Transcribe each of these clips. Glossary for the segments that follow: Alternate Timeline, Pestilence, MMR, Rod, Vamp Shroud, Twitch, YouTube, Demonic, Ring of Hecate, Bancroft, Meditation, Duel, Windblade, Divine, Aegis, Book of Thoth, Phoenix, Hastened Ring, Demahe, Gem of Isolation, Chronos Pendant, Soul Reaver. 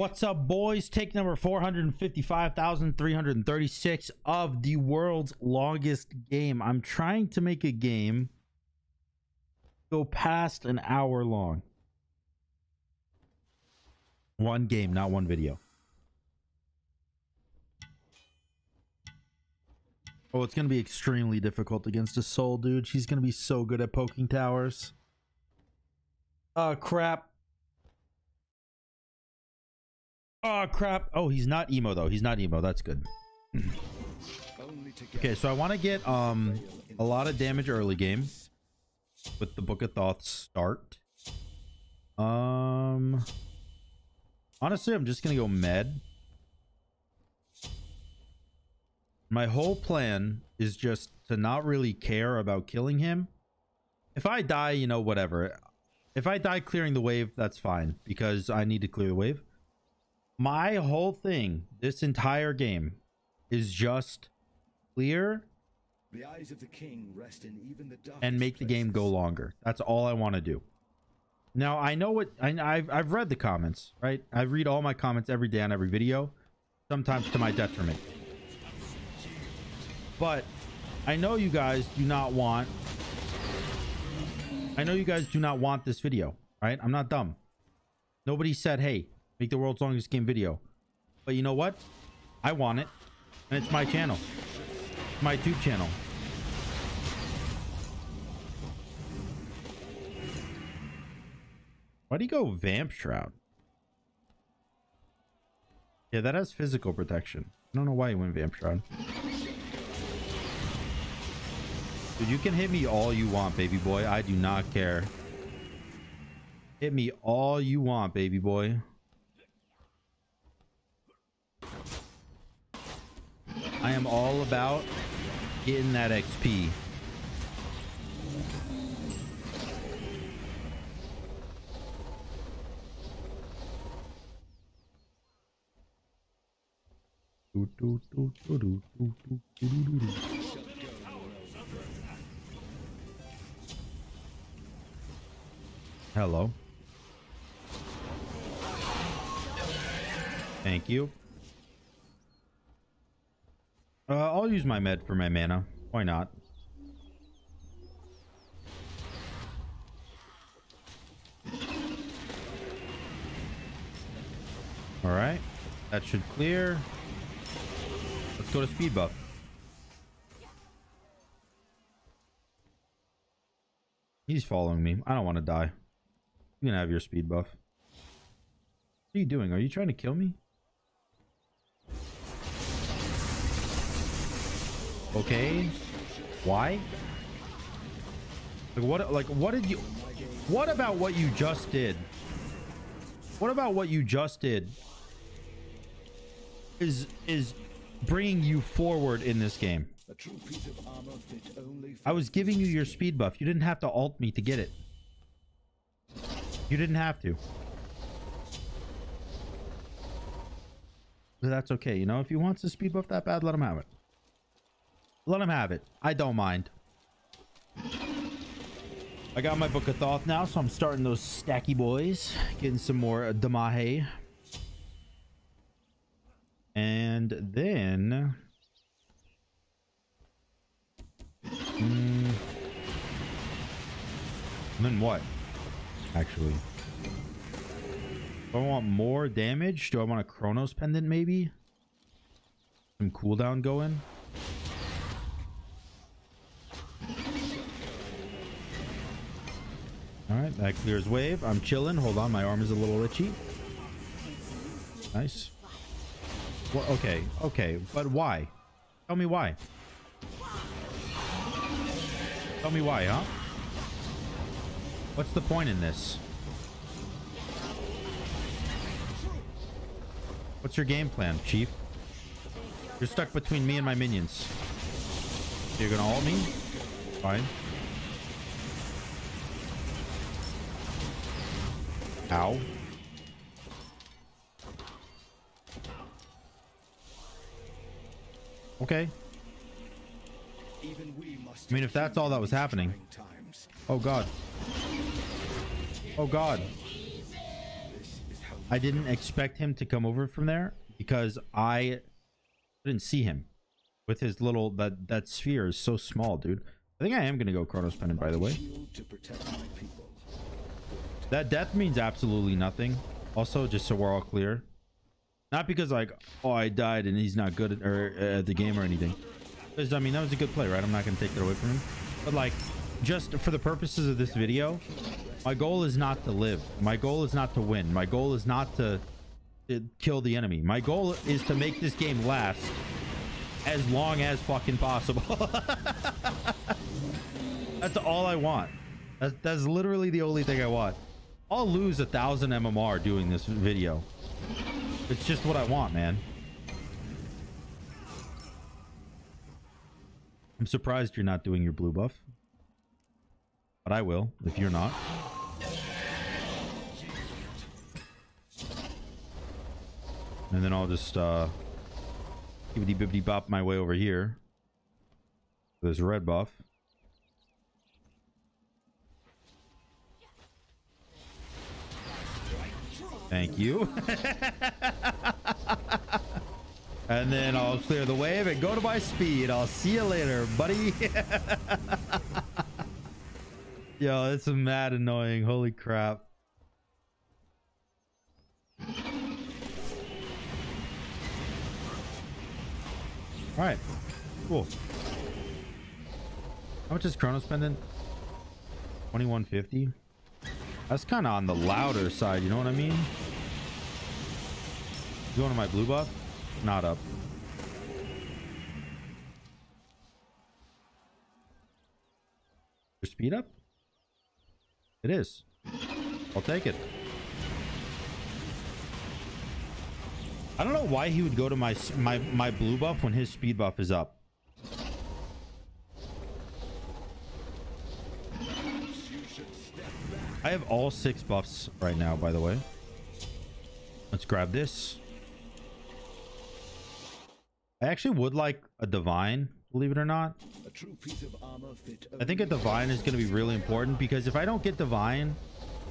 What's up, boys? Take number 455,336 of the world's longest game. I'm trying to make a game go past an hour long. One game, not one video. Oh, it's going to be extremely difficult against a soul, dude. She's going to be so good at poking towers. Oh, crap. Oh, crap. Oh, he's not emo, though. He's not emo. That's good. Okay, so I want to get a lot of damage early game with the Book of Thoth start. Honestly, I'm just going to go med. My whole plan is just to not really care about killing him. If I die, you know, whatever. If I die clearing the wave, that's fine, because I need to clear the wave. My whole thing, this entire game, is just clear the eyes of the king rest in even the darkest and make the game go longer. That's all I want to do. Now, I know what I've read the comments, right? I read all my comments every day on every video, sometimes to my detriment. But I know you guys do not want. I know you guys do not want this video, right? I'm not dumb. Nobody said, hey, make the world's longest game video. But you know what? I want it. And it's my channel. It's my YouTube channel. Why'd he go Vamp Shroud? Yeah, that has physical protection. I don't know why he went Vamp Shroud. Dude, you can hit me all you want, baby boy. I do not care. Hit me all you want, baby boy. I am all about getting that XP. Hello. Thank you. I'll use my med for my mana. Why not? Alright. That should clear. Let's go to speed buff. He's following me. I don't want to die. You can have your speed buff. What are you doing? Are you trying to kill me? Okay, why? Like what? Like what did you? What about what you just did? What about what you just did? Is bringing you forward in this game? I was giving you your speed buff. You didn't have to alt me to get it. You didn't have to. But that's okay. You know, if he wants the speed buff that bad, let him have it. Let him have it. I don't mind. I got my Book of Thoth now, so I'm starting those stacky boys. Getting some more Demahe. And then... then what? Actually. Do I want more damage? Do I want a Chronos Pendant, maybe? Some cooldown going? All right, that clears wave. I'm chilling. Hold on, my arm is a little itchy. Nice. Well, okay, okay, but why? Tell me why. Tell me why, huh? What's the point in this? What's your game plan, Chief? You're stuck between me and my minions. You're gonna ult me? Fine. Ow. Okay. I mean, if that's all that was happening. Oh god. Oh god. I didn't expect him to come over from there because I didn't see him with his little, that sphere is so small, dude. I think I am gonna go Chronos Pendant, by the way. That death means absolutely nothing. Also, just so we're all clear, not because like, oh, I died and he's not good at the game or anything, because I mean that was a good play, right? I'm not gonna take that away from him, but like, just for the purposes of this video, my goal is not to live, my goal is not to win, my goal is not to kill the enemy, my goal is to make this game last as long as fucking possible. That's all I want. That's literally the only thing I want. I'll lose 1,000 MMR doing this video. It's just what I want, man. I'm surprised you're not doing your blue buff, but I will if you're not. And then I'll just bibbity bibbity bop my way over here. There's red buff. Thank you. And then I'll clear the wave and go to my speed. I'll see you later, buddy. Yo, it's mad annoying. Holy crap. All right, cool. How much is Chronos Pendant? 2150. That's kind of on the louder side, you know what I mean? Going to my blue buff? Not up. Your speed up? It is. I'll take it. I don't know why he would go to my blue buff when his speed buff is up. I have all 6 buffs right now, by the way. Let's grab this. I actually would like a Divine, believe it or not. I think a Divine is going to be really important, because if I don't get Divine,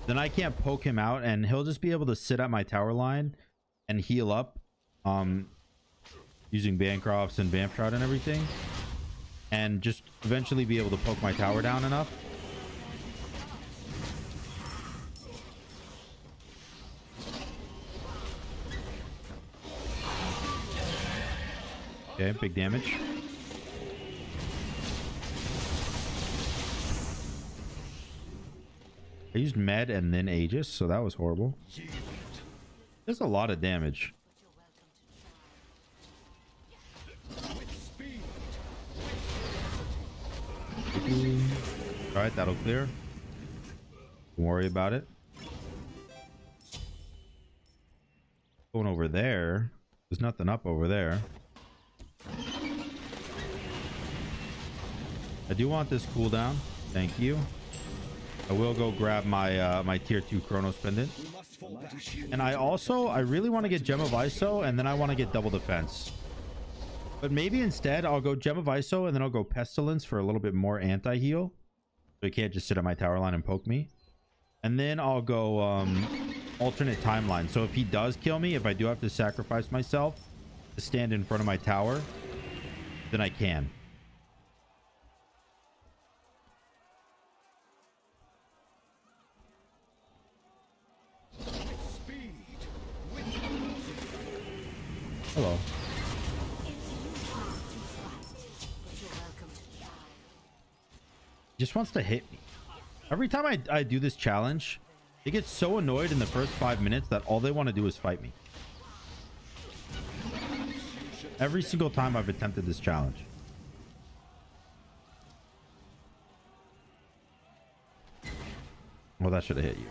then I can't poke him out and he'll just be able to sit at my tower line and heal up using Bancrofts and Vamp Shroud and everything, and just eventually be able to poke my tower down enough. Okay, big damage. I used med and then Aegis, so that was horrible. There's a lot of damage. Alright, that'll clear. Don't worry about it. Going over there. There's nothing up over there. I do want this cooldown. Thank you. I will go grab my my tier 2 Chronos Pendant, and I really want to get Gem of Iso, and then I want to get double defense, but maybe instead I'll go Gem of Iso and then I'll go Pestilence for a little bit more anti-heal, so he can't just sit on my tower line and poke me. And then I'll go alternate timeline, so if he does kill me, if I do have to sacrifice myself to stand in front of my tower, then I can. Hello. Just wants to hit me. Every time I do this challenge, they get so annoyed in the first 5 minutes that all they want to do is fight me. Every single time I've attempted this challenge. Well, that should have hit you.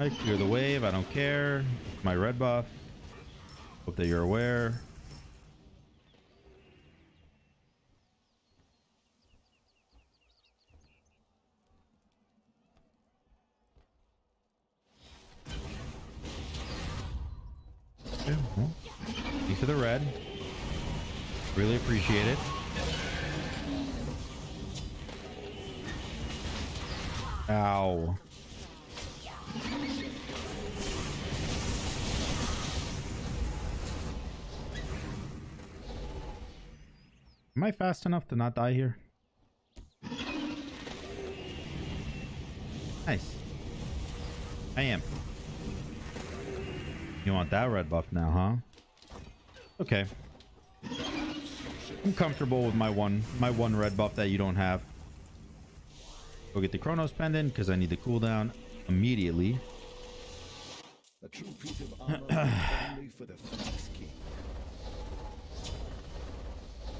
I clear the wave, I don't care. My red buff. Hope that you're aware. Okay, well, for the red. Really appreciate it. Ow. Am I fast enough to not die here? Nice. I am. You want that red buff now, huh? Okay. I'm comfortable with my one red buff that you don't have. Go get the Chronos Pendant because I need the cooldown immediately. A true piece of armor only for the Phoenix King.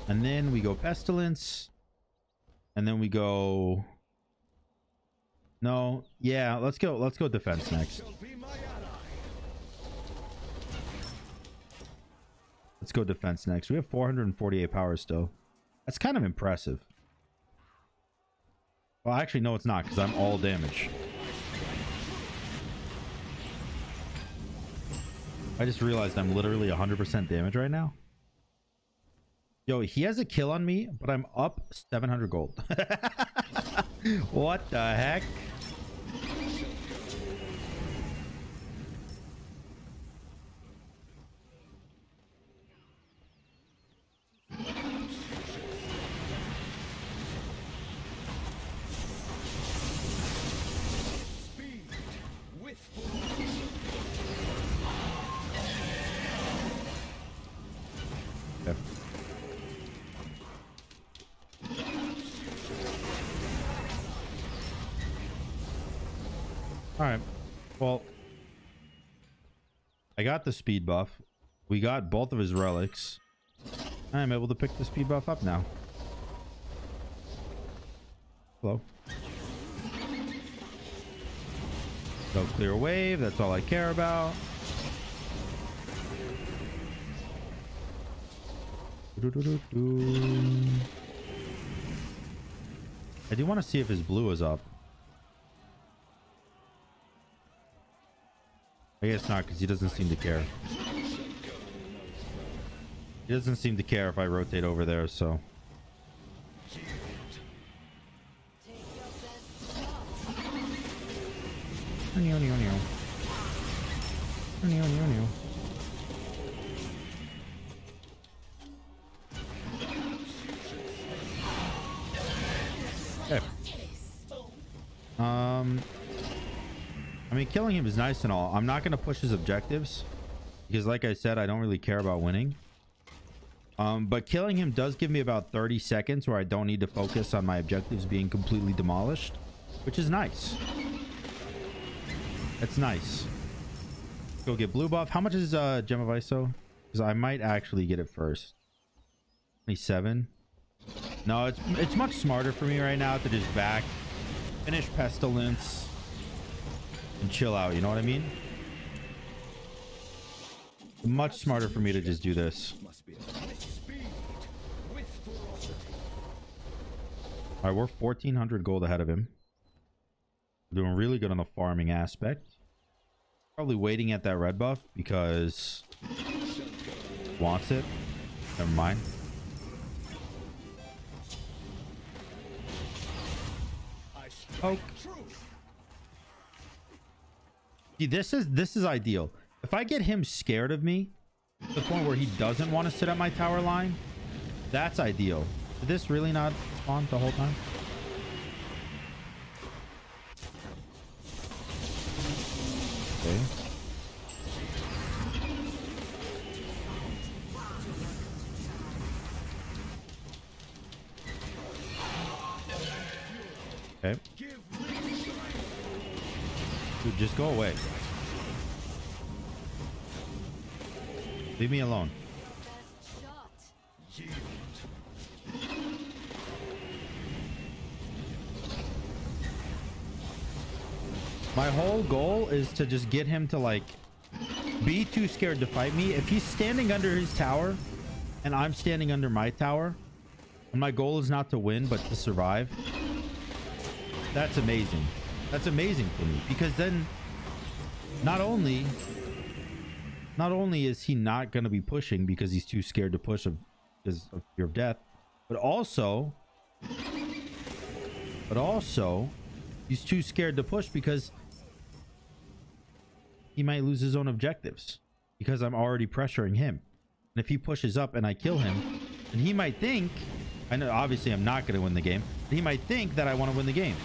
And then we go Pestilence. And then we go... No. Yeah, let's go defense next. Let's go defense next. We have 448 power still. That's kind of impressive. Well, actually, no, it's not because I'm all damage. I just realized I'm literally 100% damage right now. Yo, he has a kill on me, but I'm up 700 gold. What the heck? Got the speed buff. We got both of his relics. I am able to pick the speed buff up now. Hello. So clear wave. That's all I care about. I do want to see if his blue is up. I guess not, because he doesn't seem to care. He doesn't seem to care if I rotate over there, so... Okay. I mean, killing him is nice and all. I'm not going to push his objectives because, like I said, I don't really care about winning. But killing him does give me about 30 seconds where I don't need to focus on my objectives being completely demolished, which is nice. It's nice. Go get blue buff. How much is Gem of Iso? Because I might actually get it first. 27. No, it's much smarter for me right now to just back, finish Pestilence, and chill out, you know what I mean? Much smarter for me to just do this. Alright, we're 1400 gold ahead of him. We're doing really good on the farming aspect. Probably waiting at that red buff because he wants it. Never mind. Oh. This is ideal. If I get him scared of me to the point where he doesn't want to sit at my tower line, that's ideal. Did this really not spawn the whole time? Okay. Okay. Dude, just go away. Leave me alone. My whole goal is to just get him to, like, be too scared to fight me. If he's standing under his tower and I'm standing under my tower, and my goal is not to win but to survive, that's amazing. That's amazing for me, because then not only is he not going to be pushing because he's too scared to push because of fear of death, but also he's too scared to push because he might lose his own objectives because I'm already pressuring him. And if he pushes up and I kill him, then he might think, I know obviously I'm not going to win the game, but he might think that I want to win the game.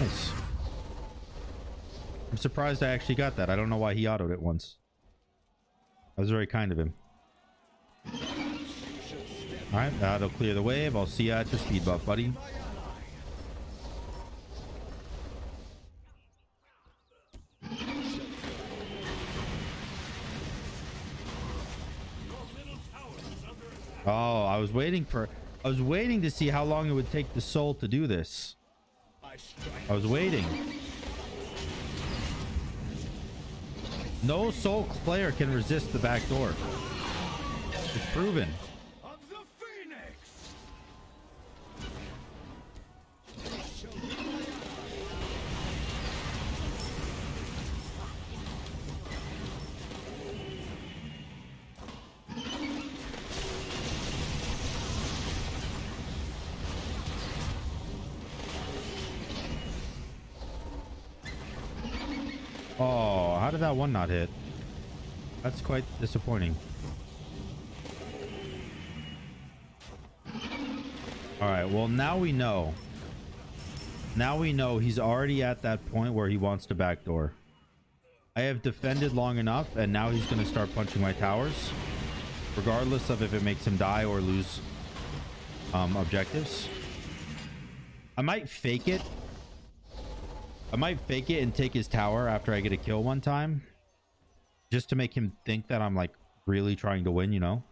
Nice. I'm surprised I actually got that. I don't know why he auto'd it once. That was very kind of him. Alright, that'll clear the wave. I'll see you at your speed buff, buddy. Oh, I was waiting to see how long it would take the soul to do this. I was waiting. No soul player can resist the back door. It's proven. Of the Phoenix. Oh, how did that one not hit? That's quite disappointing. All right, well, now we know he's already at that point where he wants to backdoor. I have defended long enough, and now he's going to start punching my towers regardless of if it makes him die or lose objectives. I might fake it and take his tower after I get a kill one time just to make him think that I'm like really trying to win, you know.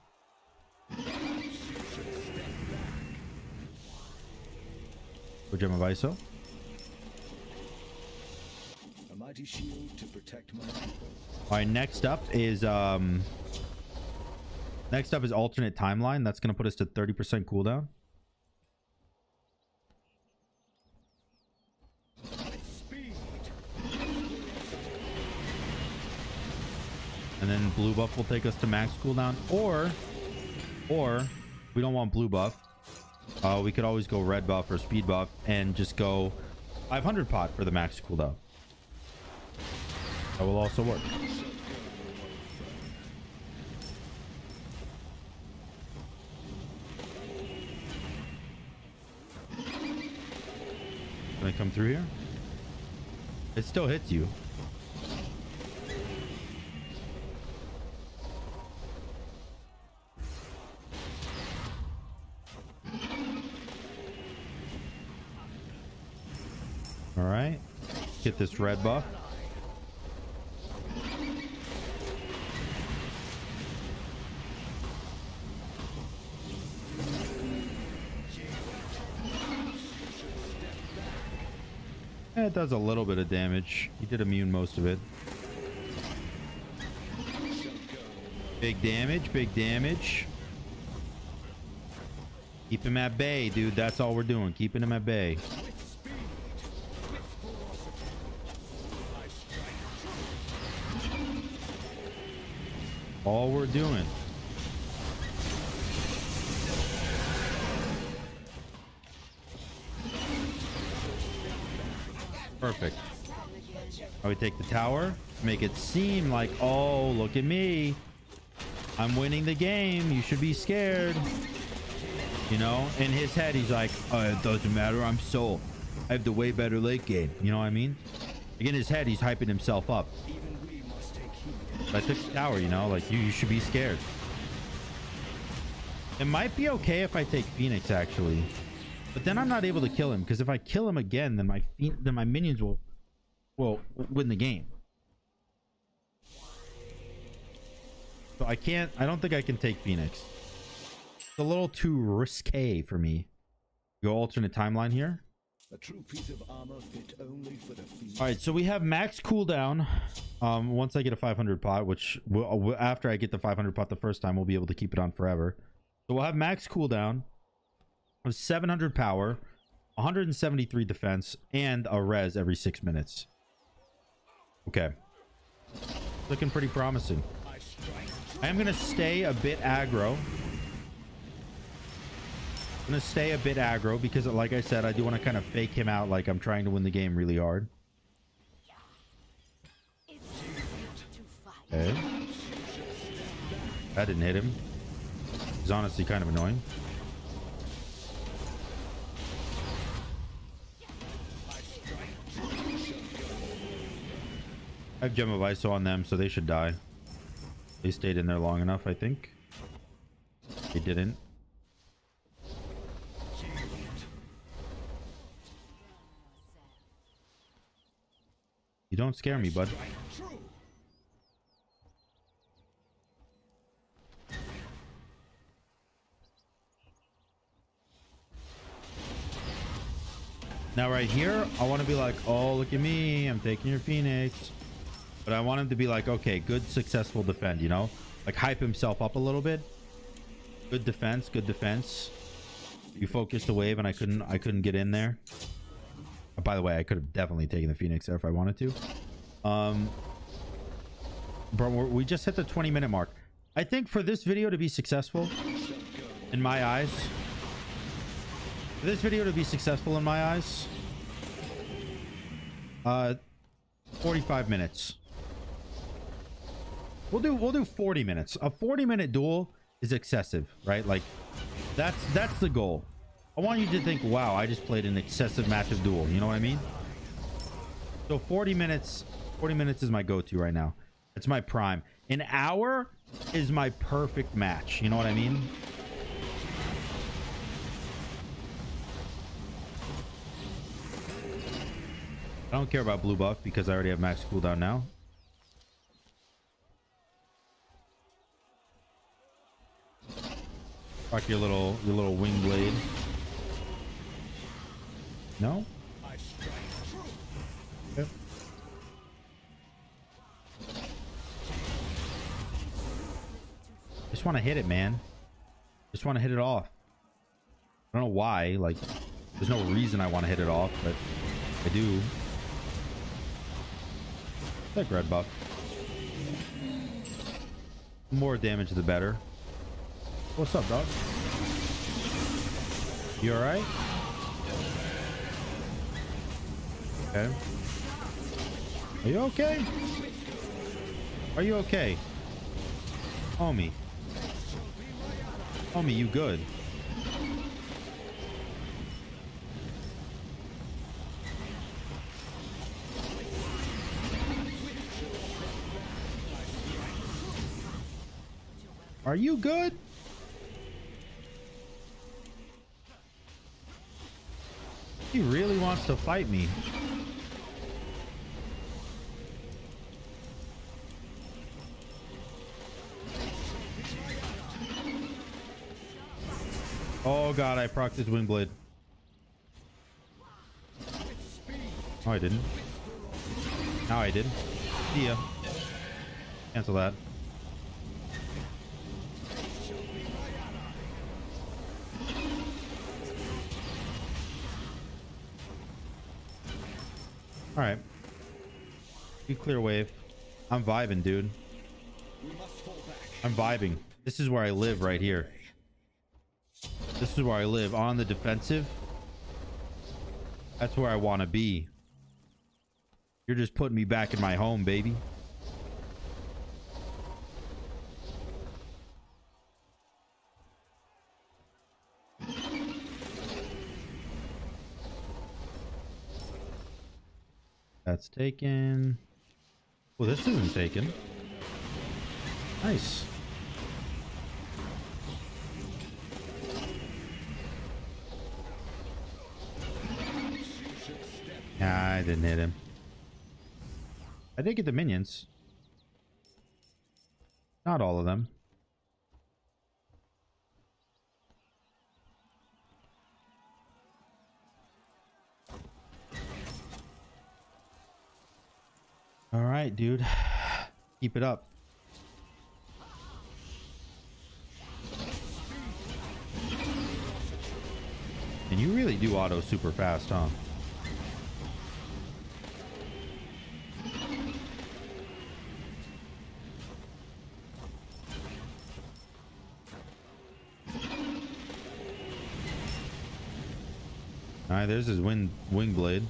For Gem of Iso. A mighty shield to protect my people. All right, next up is alternate timeline. That's going to put us to 30% cooldown. Speed. And then blue buff will take us to max cooldown, or we don't want blue buff. We could always go red buff or speed buff and just go 500 pot for the max cooldown. That will also work. Can I come through here? It still hits you. All right, get this red buff. And it does a little bit of damage. He did immune most of it. Big damage, big damage. Keep him at bay, dude. That's all we're doing, keeping him at bay. All we're doing. Perfect. I would take the tower, make it seem like, oh, look at me, I'm winning the game, you should be scared. You know, in his head he's like, oh, it doesn't matter, I'm soul, I have the way better late game. You know what I mean? Like in his head he's hyping himself up. I took the tower, you know, like you should be scared. It might be okay if I take Phoenix actually, but then I'm not able to kill him, because if I kill him again, then my minions will win the game. So I don't think I can take Phoenix. It's a little too risque for me. Go alternate timeline here. A true piece of armor fit only for the feet. All right, so we have max cooldown. Once I get a 500 pot, which after I get the 500 pot the first time, we'll be able to keep it on forever. So we'll have max cooldown of 700 power, 173 defense, and a res every 6 minutes. Okay. Looking pretty promising. I am going to stay a bit aggro. I'm going to stay a bit aggro because, like I said, I do want to kind of fake him out like I'm trying to win the game really hard. Okay. That didn't hit him. It's honestly kind of annoying. I have Gem of Iso on them, so they should die. They stayed in there long enough, I think. They didn't. You don't scare me, bud. Now right here, I want to be like, oh, look at me, I'm taking your Phoenix. But I want him to be like, okay, good, successful defend, you know? Like, hype himself up a little bit. Good defense, good defense. You focused the wave and I couldn't get in there. Oh, by the way, I could have definitely taken the Phoenix there if I wanted to. Bro, we just hit the 20-minute mark. I think for this video to be successful, in my eyes... For this video to be successful in my eyes... 45 minutes. We'll do 40 minutes. A 40-minute duel is excessive, right? Like, that's the goal. I want you to think, wow, I just played an excessive match of duel. You know what I mean? So 40 minutes is my go-to right now. It's my prime. An hour is my perfect match. You know what I mean? I don't care about blue buff because I already have max cooldown now. Fuck your little wing blade. No? Yep. Just want to hit it, man. Just want to hit it off. I don't know why. Like, there's no reason I want to hit it off, but I do. That red buff. More damage, the better. What's up, dog? You alright? Okay. Are you okay? Are you okay? Homie. Homie, you good? Are you good? He really wants to fight me. Oh god, I procced his Windblade. Oh, I didn't. Now I did. See ya. Cancel that. All right, you clear wave. I'm vibing, dude. I'm vibing. This is where I live right here. This is where I live, on the defensive. That's where I want to be. You're just putting me back in my home, baby. That's taken. Well, this isn't taken. Nice. Nah, I didn't hit him. I did get the minions. Not all of them. All right, dude. Keep it up. And you really do auto super fast, huh? Alright, there's his Windblade.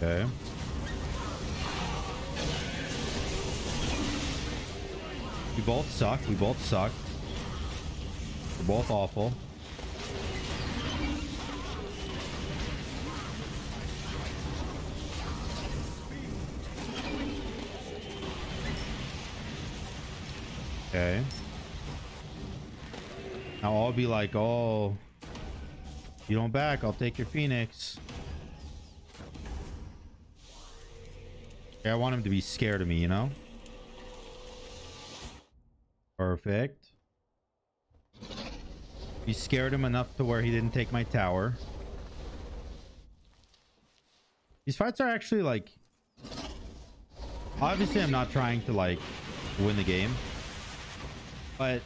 Okay. We both suck. We both suck. We're both awful. Okay. Now I'll be like, oh, you don't back, I'll take your Phoenix. Okay, I want him to be scared of me, you know? Perfect. We scared him enough to where he didn't take my tower. These fights are actually like... Obviously I'm not trying to like win the game. But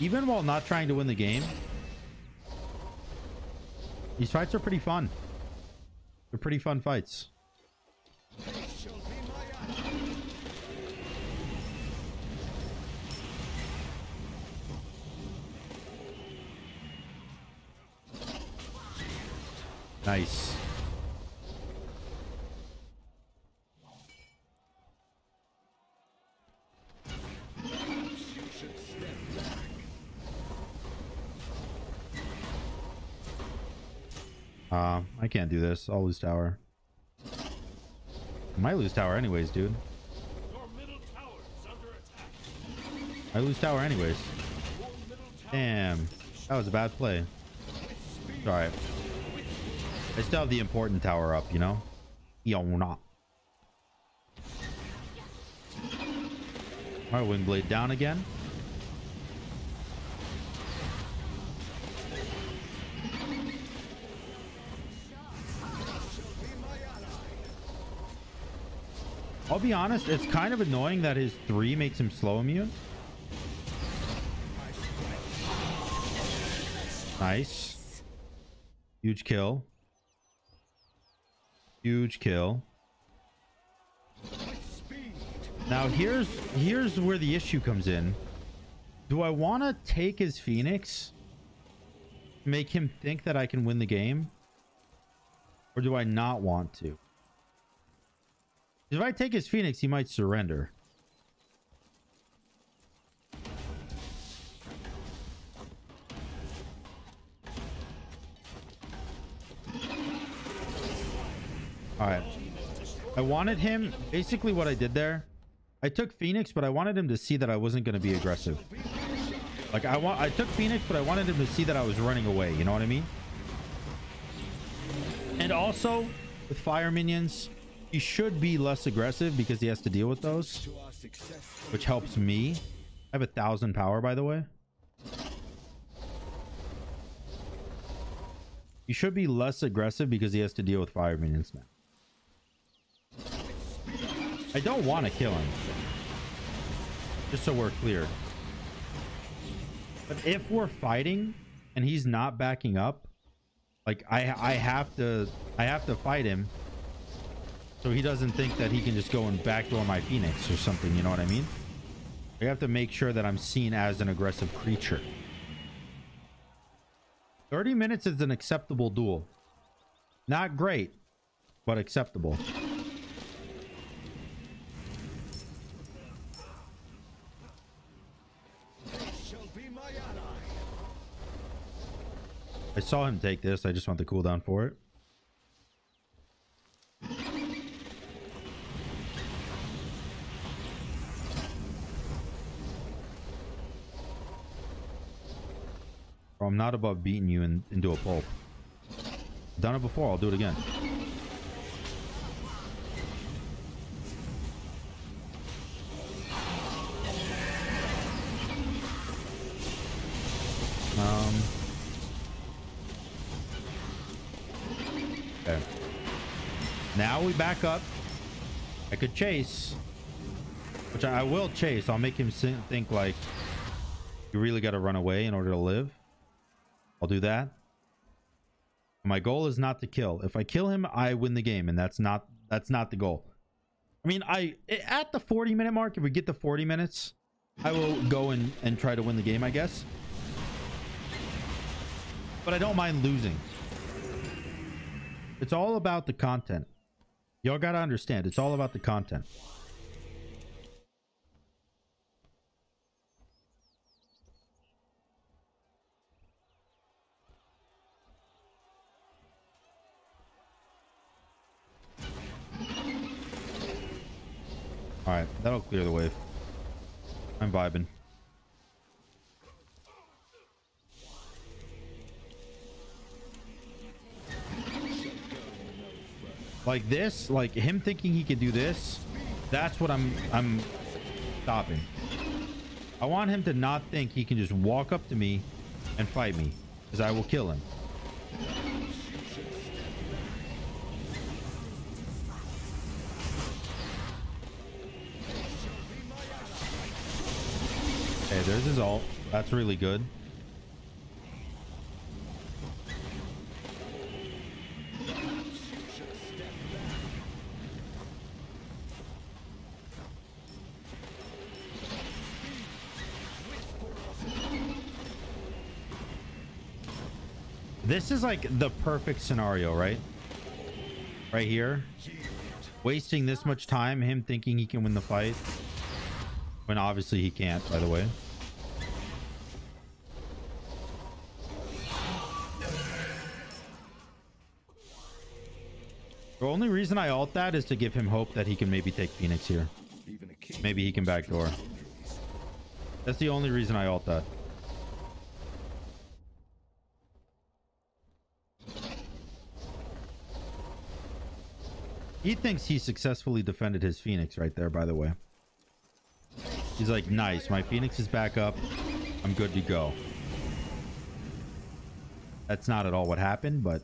even while not trying to win the game, these fights are pretty fun. They're pretty fun fights. Nice. I can't do this. I'll lose tower. I might lose tower anyways, dude. Your middle tower is under attack. I lose tower anyways. Damn. That was a bad play. It's alright. I still have the important tower up, you know? Yo, not. Alright, Windblade down again. I'll be honest, it's kind of annoying that his 3 makes him slow immune. Nice. Huge kill. Huge kill. Now here's where the issue comes in. Do I want to take his Phoenix? Make him think that I can win the game? Or do I not want to? If I take his Phoenix, he might surrender. Alright. I wanted him... Basically what I did there, I took Phoenix, but I wanted him to see that I wasn't going to be aggressive. Like, I took Phoenix, but I wanted him to see that I was running away. You know what I mean? And also, with fire minions... He should be less aggressive because he has to deal with those, which helps me. I have 1,000 power, by the way. He should be less aggressive because he has to deal with fire minions now. I don't want to kill him, just so we're clear. But if we're fighting and he's not backing up, like I have to fight him. So he doesn't think that he can just go and backdoor my Phoenix or something, you know what I mean? I have to make sure that I'm seen as an aggressive creature. 30 minutes is an acceptable duel. Not great, but acceptable. I saw him take this, I just want the cooldown for it. I'm not above beating you into a pulp. Done it before, I'll do it again. Okay. Now we back up. I could chase. Which I will chase. I'll make him think like... You really gotta run away in order to live. I'll do that. My goal is not to kill. If I kill him, I win the game, and that's not the goal. I mean, at the 40-minute mark, if we get to 40 minutes, I will go and try to win the game, I guess. But I don't mind losing. It's all about the content. Y'all gotta understand, it's all about the content. Alright, that'll clear the wave. I'm vibing. Like this, like him thinking he can do this, that's what I'm stopping. I want him to not think he can just walk up to me and fight me, because I will kill him. Okay, there's his ult. That's really good. This is like the perfect scenario, right? Right here. Wasting this much time, him thinking he can win the fight. When obviously he can't, by the way. The only reason I ult that is to give him hope that he can maybe take Phoenix here. Maybe he can backdoor. That's the only reason I ult that. He thinks he successfully defended his Phoenix right there, by the way. He's like, nice, my Phoenix is back up. I'm good to go. That's not at all what happened, but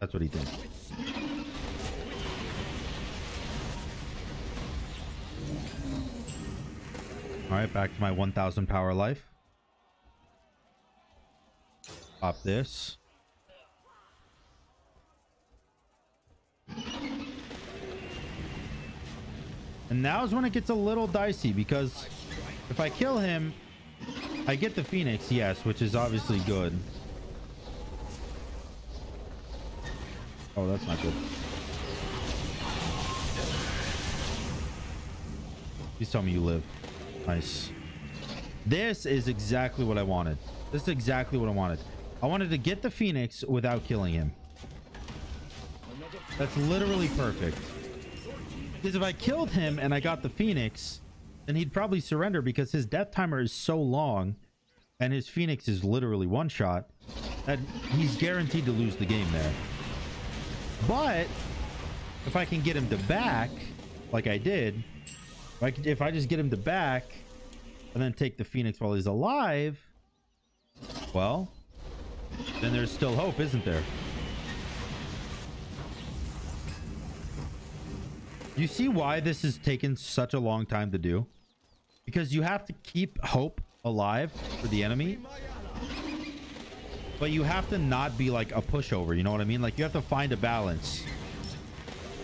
that's what he thinks. All right, back to my 1,000 power life. Pop this. And now is when it gets a little dicey, because if I kill him, I get the Phoenix, yes, which is obviously good. Oh, that's not good. Please tell me you live. Nice. This is exactly what I wanted. This is exactly what I wanted. I wanted to get the Phoenix without killing him. That's literally perfect. Because if I killed him and I got the Phoenix, then he'd probably surrender, because his death timer is so long and his Phoenix is literally one shot that he's guaranteed to lose the game there. But if I can get him to back, like I did, like if I just get him to back and then take the Phoenix while he's alive, well, then there's still hope, isn't there? You see why this has taken such a long time to do? Because you have to keep hope alive for the enemy, but you have to not be like a pushover. You know what I mean? Like, you have to find a balance.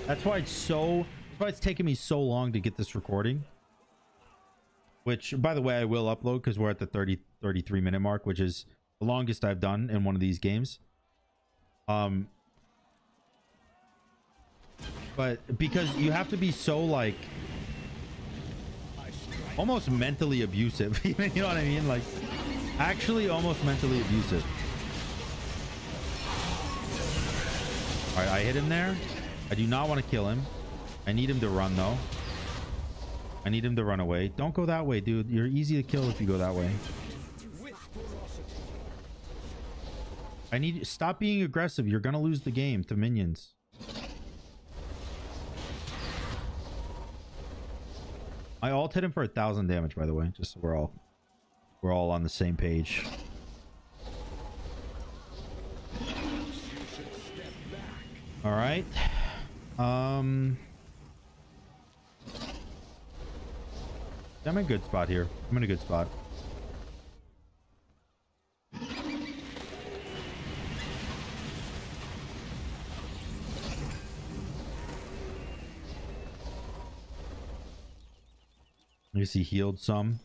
That's why it's taken me so long to get this recording, which, by the way, I will upload, because we're at the 33 minute mark, which is the longest I've done in one of these games. But because you have to be so, like, almost mentally abusive, you know what I mean? Like, actually almost mentally abusive. All right, I hit him there. I do not want to kill him. I need him to run, though. I need him to run away. Don't go that way, dude. You're easy to kill if you go that way. I need... Stop being aggressive. You're going to lose the game to minions. I ult hit him for 1,000 damage, by the way, just so we're all on the same page. All right. I'm in a good spot here. I'm in a good spot. You see, healed some.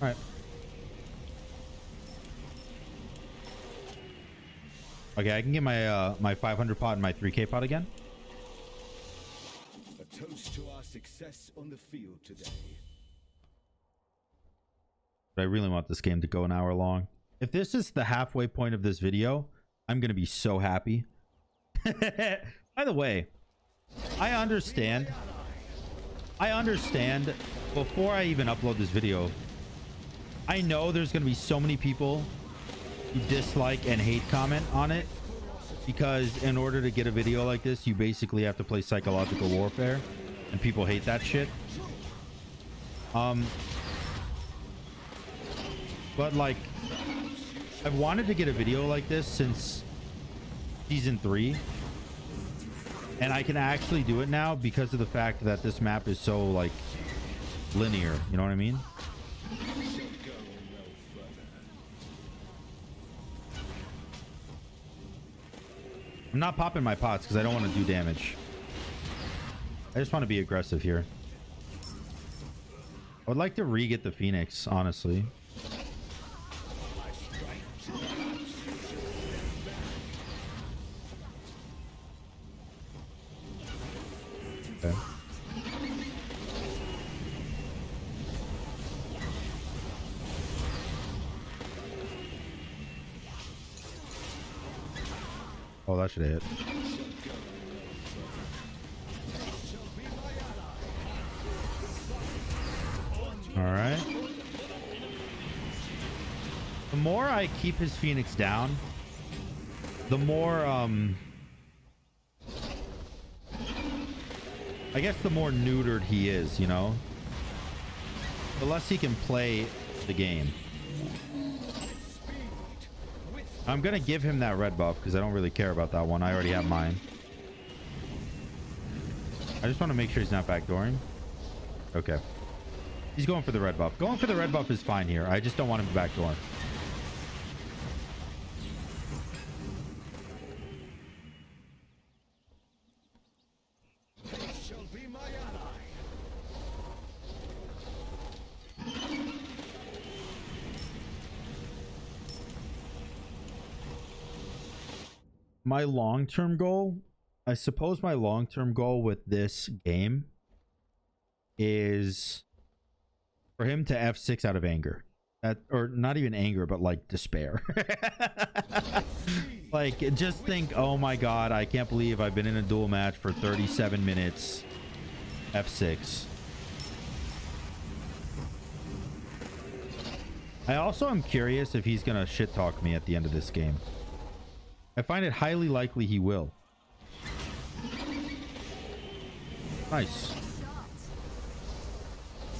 All right. Okay, I can get my my 500 pot and my 3K pot again. A toast to our success on the field today. But I really want this game to go an hour long. If this is the halfway point of this video, I'm gonna be so happy. By the way, I understand before I even upload this video, I know there's gonna be so many people who dislike and hate comment on it, because in order to get a video like this, you basically have to play psychological warfare, and people hate that shit. But like, I've wanted to get a video like this since season 3, and I can actually do it now because of the fact that this map is so like linear, you know what I mean? I'm not popping my pots because I don't want to do damage. I just want to be aggressive here. I would like to re-get the Phoenix, honestly. Okay. Oh, that should hit. All right. The more I keep his Phoenix down, the more, I guess the more neutered he is, you know? The less he can play the game. I'm gonna give him that red buff because I don't really care about that one. I already have mine. I just want to make sure he's not backdooring. Okay. He's going for the red buff. Going for the red buff is fine here. I just don't want him backdooring. My long-term goal, I suppose my long-term goal with this game is for him to F6 out of anger. That, or not even anger, but like despair. Like, just think, oh my god, I can't believe I've been in a duel match for 37 minutes. F6. I also am curious if he's gonna shit-talk me at the end of this game. I find it highly likely he will. Nice.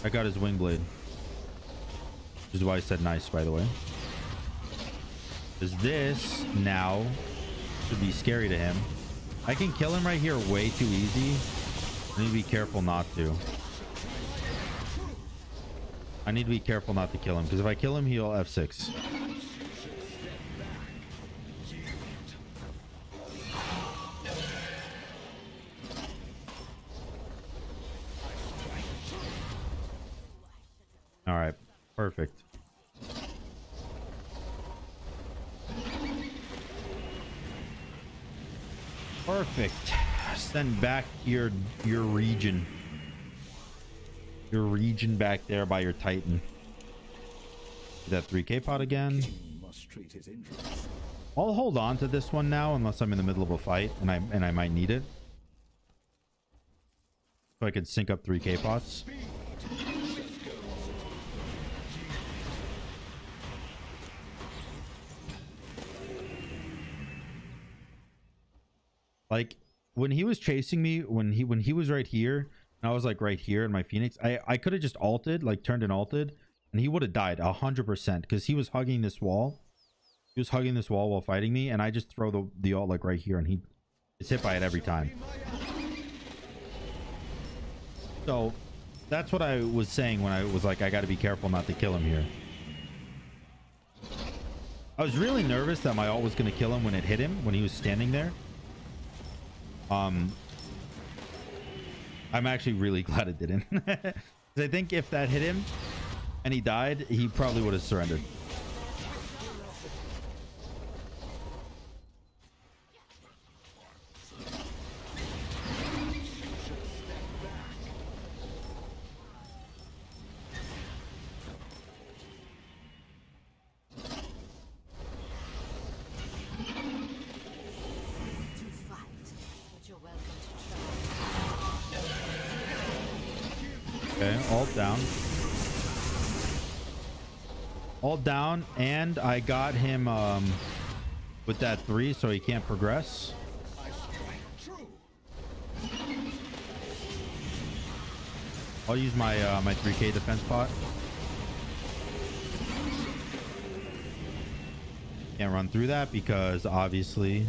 I got his Windblade. Which is why I said nice, by the way. Because this now should be scary to him. I can kill him right here way too easy. I need to be careful not to. I need to be careful not to kill him. Because if I kill him, he'll F6. All right, perfect. Perfect. Send back your region. Your region back there by your Titan. That 3K pot again. I'll hold on to this one now unless I'm in the middle of a fight and I might need it. So I can sync up 3K pots. Like when he was chasing me, when he was right here and I was like right here in my Phoenix, I could have just ulted, like turned and ulted, and he would have died 100% because he was hugging this wall. He was hugging this wall while fighting me, and I just throw the ult like right here and he is hit by it every time. So that's what I was saying when I was like, I got to be careful not to kill him here. I was really nervous that my ult was going to kill him when it hit him, when he was standing there. I'm actually really glad it didn't. Because I think if that hit him and he died, he probably would have surrendered. Down, and I got him with that 3, so he can't progress. I'll use my my 3k defense pot. Can't run through that because obviously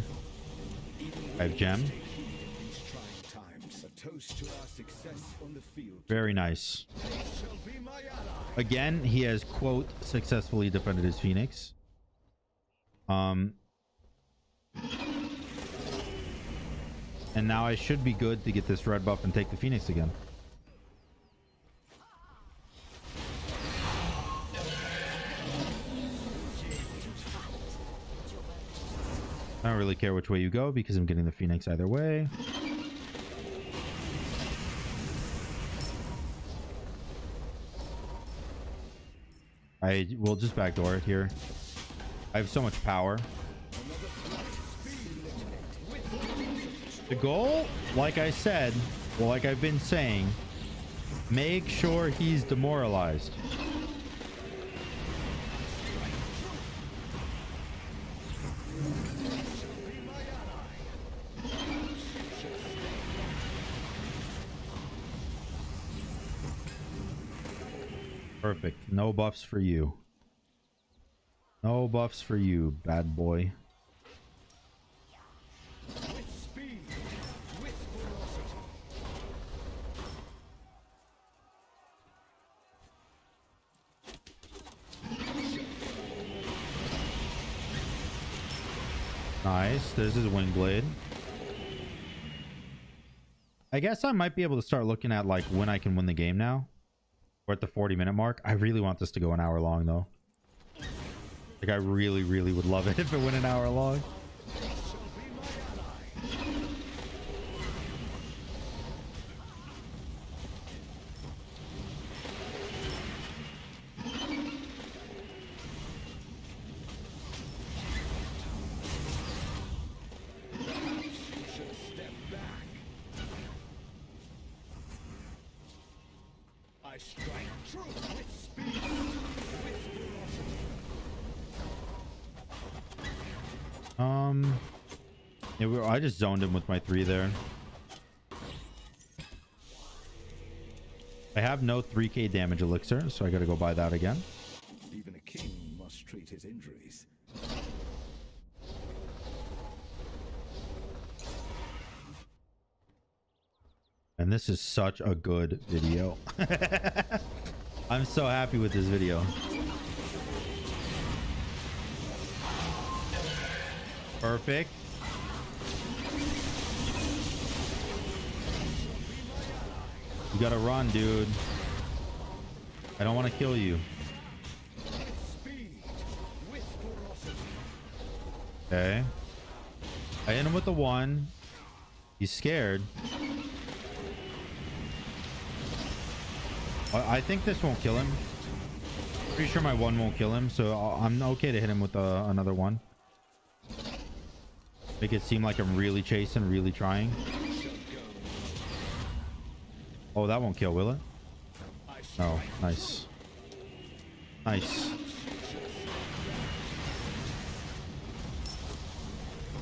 I have gem. Very nice. Again, he has, quote, successfully defended his Phoenix. And now I should be good to get this red buff and take the Phoenix again. I don't really care which way you go because I'm getting the Phoenix either way. I will just backdoor it here. I have so much power. The goal, like I said, well, like I've been saying, make sure he's demoralized. Perfect. No buffs for you. No buffs for you, bad boy. With speed, with velocity. Nice. There's his Windblade. I guess I might be able to start looking at like when I can win the game now. We're at the 40-minute mark. I really want this to go an hour long, though. Like, I really, really would love it if it went an hour long. I just zoned him with my 3 there. I have no 3k damage elixir, so I gotta go buy that again. Even a king must treat his injuries. And this is such a good video. I'm so happy with this video. Perfect. You gotta run, dude. I don't want to kill you. Okay. I hit him with the 1. He's scared. I think this won't kill him. Pretty sure my 1 won't kill him, so I'm okay to hit him with another 1. Make it seem like I'm really chasing, really trying. Oh, that won't kill, will it? Oh, nice. Nice.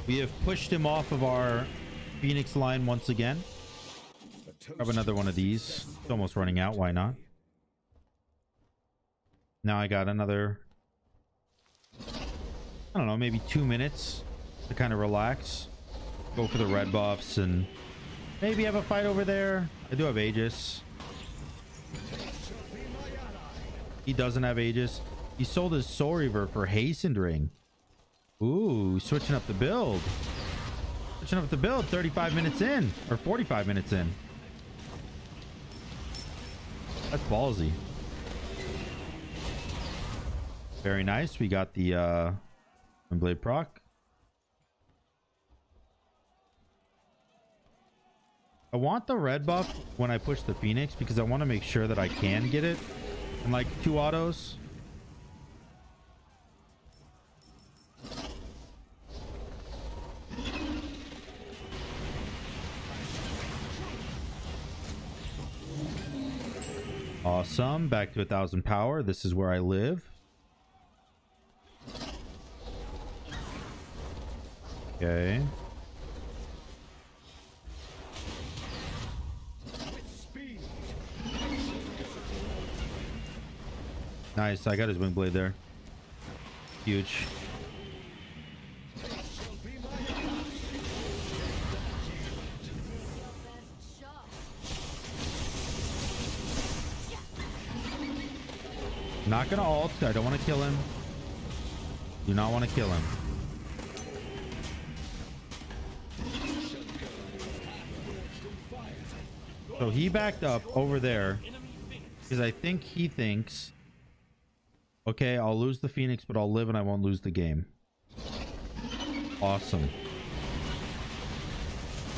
We have pushed him off of our Phoenix line once again. Grab another one of these. It's almost running out. Why not? Now I got another, I don't know, maybe 2 minutes to kind of relax. Go for the red buffs and maybe have a fight over there. I do have Aegis. He doesn't have Aegis. He sold his Soul Reaver for Hastened Ring. Ooh, switching up the build. Switching up the build 35 minutes in. Or 45 minutes in. That's ballsy. Very nice. We got the Windblade proc. I want the red buff when I push the Phoenix because I want to make sure that I can get it in like 2 autos. Awesome. Back to 1,000 power. This is where I live. Okay. Nice. I got his Windblade there. Huge. Not gonna ult. I don't want to kill him. Do not want to kill him. So he backed up over there because I think he thinks, okay, I'll lose the Phoenix, but I'll live and I won't lose the game. Awesome.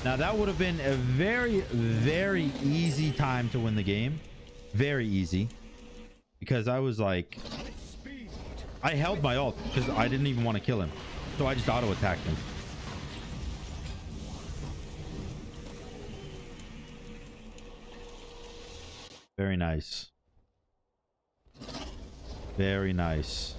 Now that would have been a very, very easy time to win the game. Very easy. Because I was like, I held my ult because I didn't even want to kill him. So I just auto attacked him. Very nice. Very nice.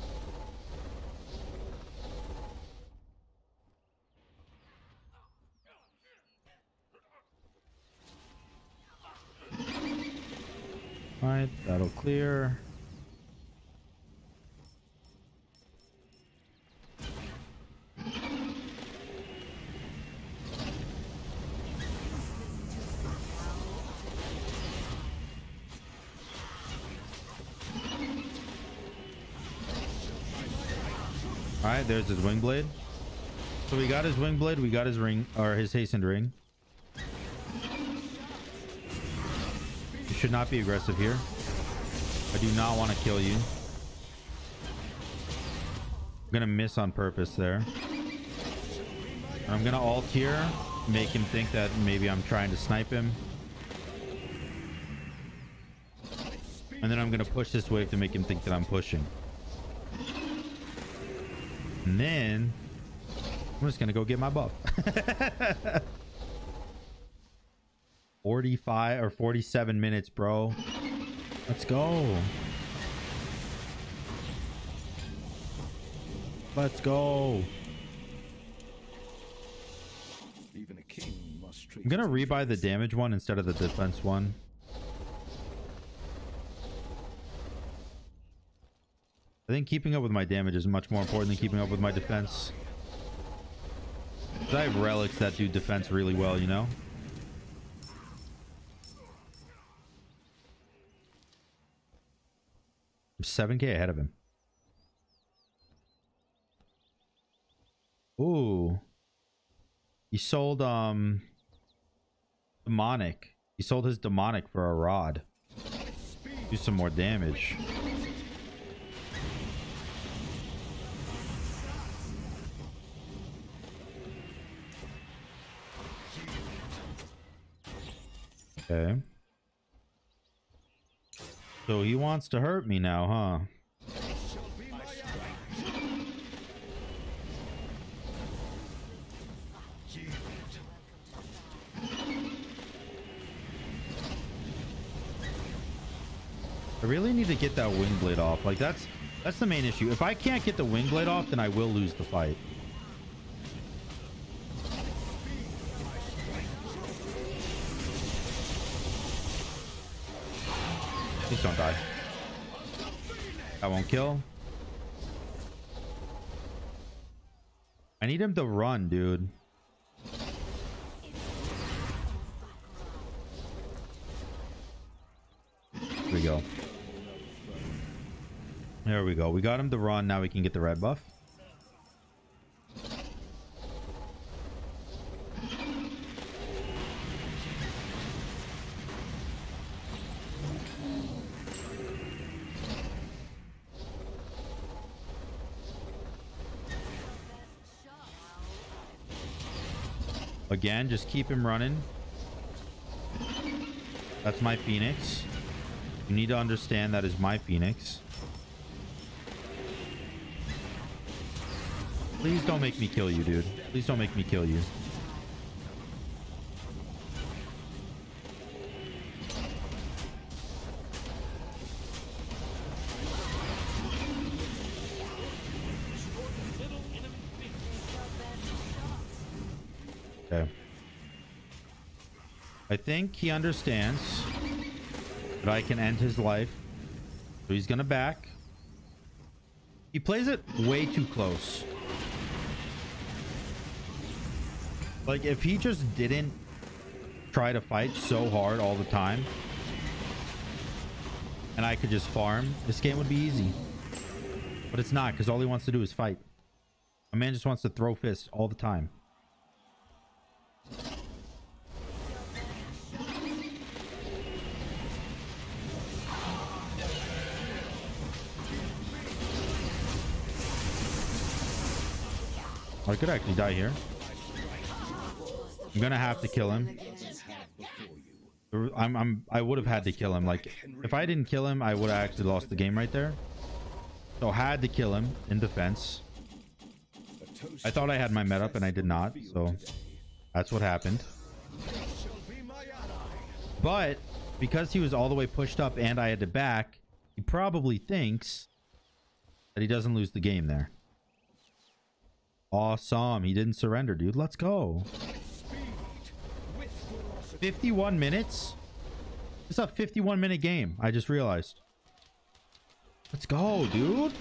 All right, that'll clear. Alright, there's his Windblade. So we got his Windblade, we got his ring, or his Hastened Ring. You should not be aggressive here. I do not want to kill you. I'm gonna miss on purpose there. I'm gonna ult here, make him think that maybe I'm trying to snipe him. And then I'm gonna push this wave to make him think that I'm pushing. And then I'm just gonna go get my buff. 45 or 47 minutes, bro. Let's go. Let's go. Even a king must treat. I'm gonna rebuy the damage one instead of the defense one. I think keeping up with my damage is much more important than keeping up with my defense. I have relics that do defense really well, you know? I'm 7k ahead of him. Ooh. He sold, Demonic. He sold his Demonic for a Rod. Do some more damage. Okay. So he wants to hurt me now, huh? I really need to get that Windblade off. Like that's the main issue. If I can't get the Windblade off, then I will lose the fight. Please don't die. I won't kill. I need him to run, dude. Here we go. There we go. We got him to run. Now we can get the red buff. Again, just keep him running. That's my Phoenix. You need to understand that is my Phoenix. Please don't make me kill you, dude. Please don't make me kill you. Okay. I think he understands that I can end his life. So he's gonna back. He plays it way too close. Like, if he just didn't try to fight so hard all the time, and I could just farm, this game would be easy. But it's not, because all he wants to do is fight. My man just wants to throw fists all the time. I could actually die here. I'm gonna have to kill him. I would have had to kill him. Like, if I didn't kill him, I would have actually lost the game right there. So had to kill him in defense. I thought I had my met up and I did not, so that's what happened. But because he was all the way pushed up and I had to back, he probably thinks that he doesn't lose the game there. Awesome. He didn't surrender, dude. Let's go. 51 minutes? It's a 51-minute game. I just realized. Let's go, dude.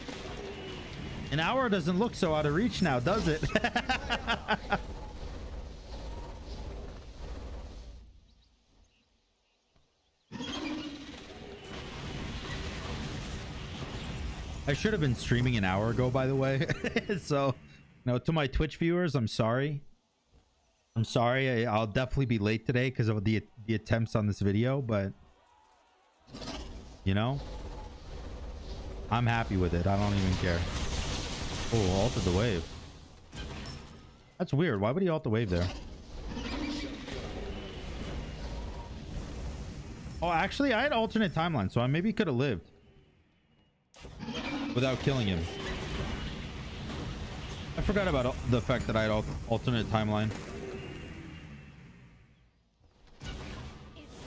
An hour doesn't look so out of reach now, does it? I should have been streaming an hour ago, by the way. So... No, to my Twitch viewers, I'm sorry. I'm sorry. I'll definitely be late today because of the attempts on this video, but you know, I'm happy with it. I don't even care. Oh, alted the wave. That's weird. Why would he alt the wave there? Oh, actually, I had alternate timeline, so I maybe could have lived without killing him. I forgot about the fact that I had alternate timeline.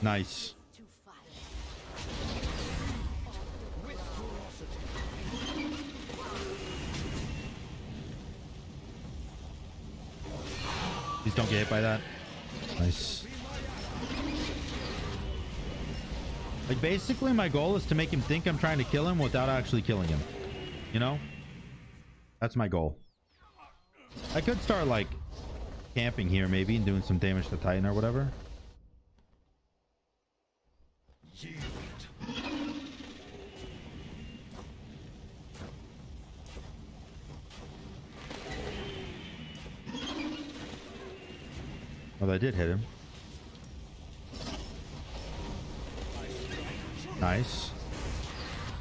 Nice. Please don't get hit by that. Nice. Like, basically, my goal is to make him think I'm trying to kill him without actually killing him. You know? That's my goal. I could start, like, camping here, maybe, and doing some damage to Titan or whatever. Well, I did hit him. Nice.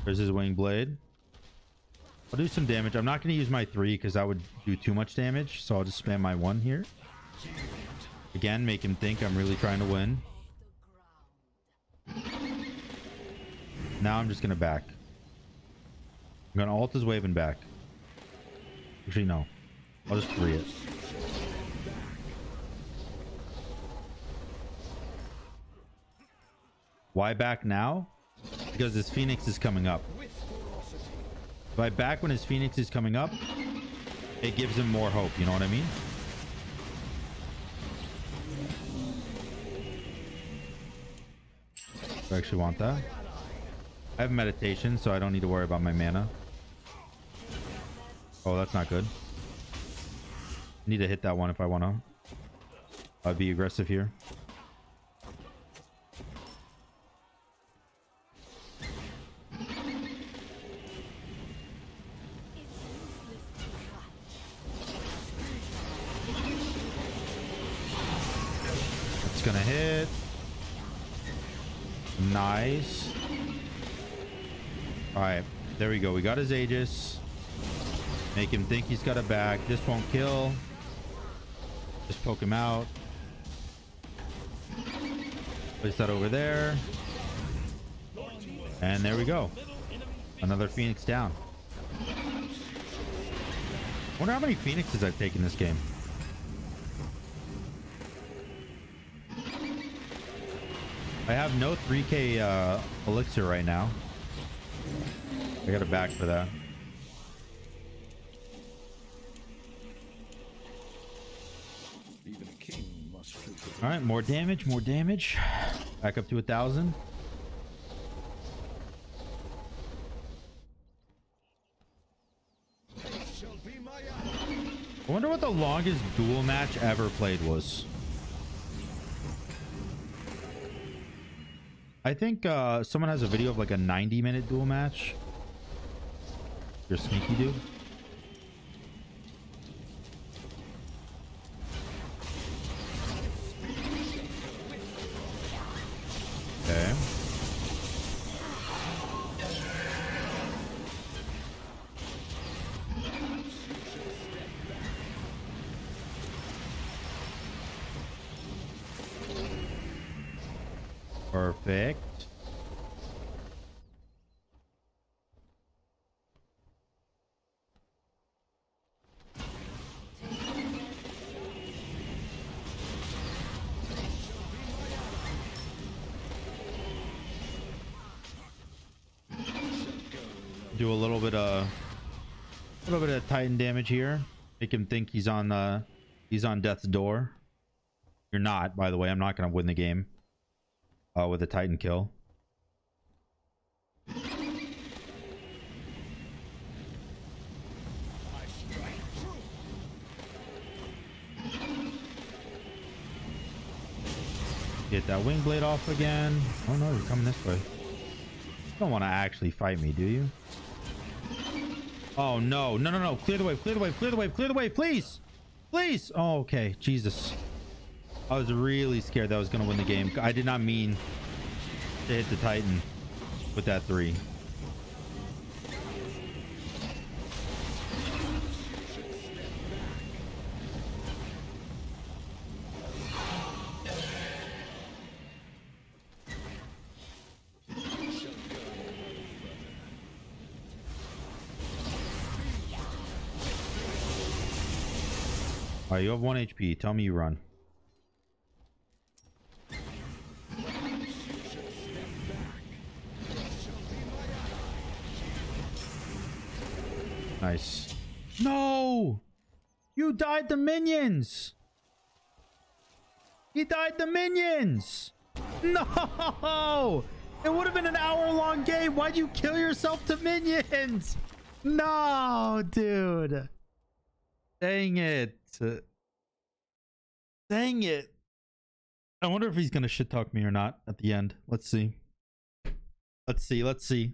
There's his wing blade. I'll do some damage. I'm not going to use my 3 because that would do too much damage. So I'll just spam my 1 here. Again, make him think I'm really trying to win. Now I'm just going to back. I'm going to ult his wave and back. Actually, no. I'll just 3 it. Why back now? Because this Phoenix is coming up. If I back when his Phoenix is coming up, it gives him more hope. You know what I mean? I actually want that. I have meditation, so I don't need to worry about my mana. Oh, that's not good. I need to hit that one if I want to. I'd be aggressive here. Gonna hit. Nice. All right, there we go. We got his Aegis. Make him think he's got a back. This won't kill. Just poke him out. Place that over there. And there we go. Another Phoenix down. Wonder how many Phoenixes I've taken this game. I have no 3k elixir right now. I got a back for that. All right, more damage, more damage. Back up to 1,000. I wonder what the longest duel match ever played was. I think someone has a video of like a 90-minute duel match. You're sneaky, dude. Okay. Perfect. Do a little bit of Titan damage here. Make him think he's on death's door. You're not, by the way. I'm not gonna win the game with a Titan kill. Get that Windblade off again. Oh no, you're coming this way. You don't want to actually fight me, do you? Oh no, no, no, no. Clear the wave, clear the wave, clear the wave, clear the wave, please. Please. Oh, okay. Jesus. I was really scared that I was going to win the game. I did not mean to hit the Titan with that 3. You have 1 HP. Tell me you run. Nice. No! You died to minions! He died to minions! No! It would have been an hour-long game! Why'd you kill yourself to minions? No, dude! Dang it. Dang it. I wonder if he's gonna shit talk me or not at the end. Let's see. Let's see. Let's see.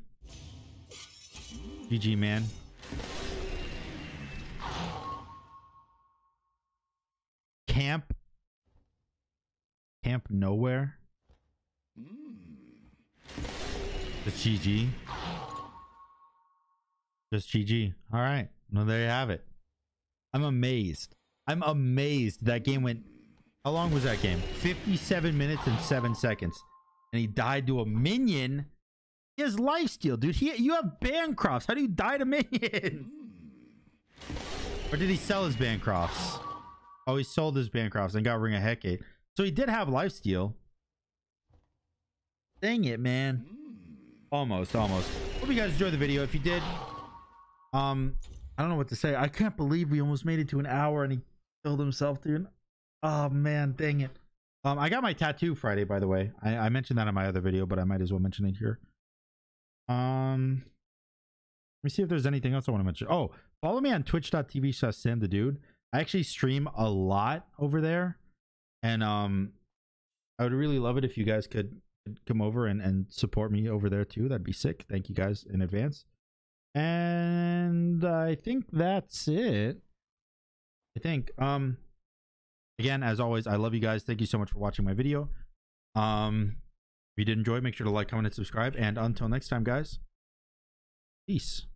GG, man. Camp. Camp nowhere. It's GG. Just GG. All right. Well, there you have it. I'm amazed. I'm amazed that game went... How long was that game? 57 minutes and 7 seconds. And he died to a minion. He has lifesteal, dude. You have Bancrofts. How do you die to minion? Or did he sell his Bancrofts? Oh, he sold his Bancrofts and got Ring of Hecate. So he did have lifesteal. Dang it, man. Almost, almost. Hope you guys enjoyed the video. If you did, I don't know what to say. I can't believe we almost made it to an hour and he killed himself, dude. Oh man, dang it. I got my tattoo Friday, by the way. I mentioned that in my other video, but I might as well mention it here. Let me see if there's anything else I want to mention. Oh, follow me on Twitch.tv/SamTheDude. I actually stream a lot over there, and I would really love it if you guys could come over and support me over there too. That'd be sick. Thank you guys in advance. And I think that's it. I think again, as always, I love you guys. Thank you so much for watching my video. If you did enjoy, make sure to like, comment, and subscribe. And until next time, guys, peace.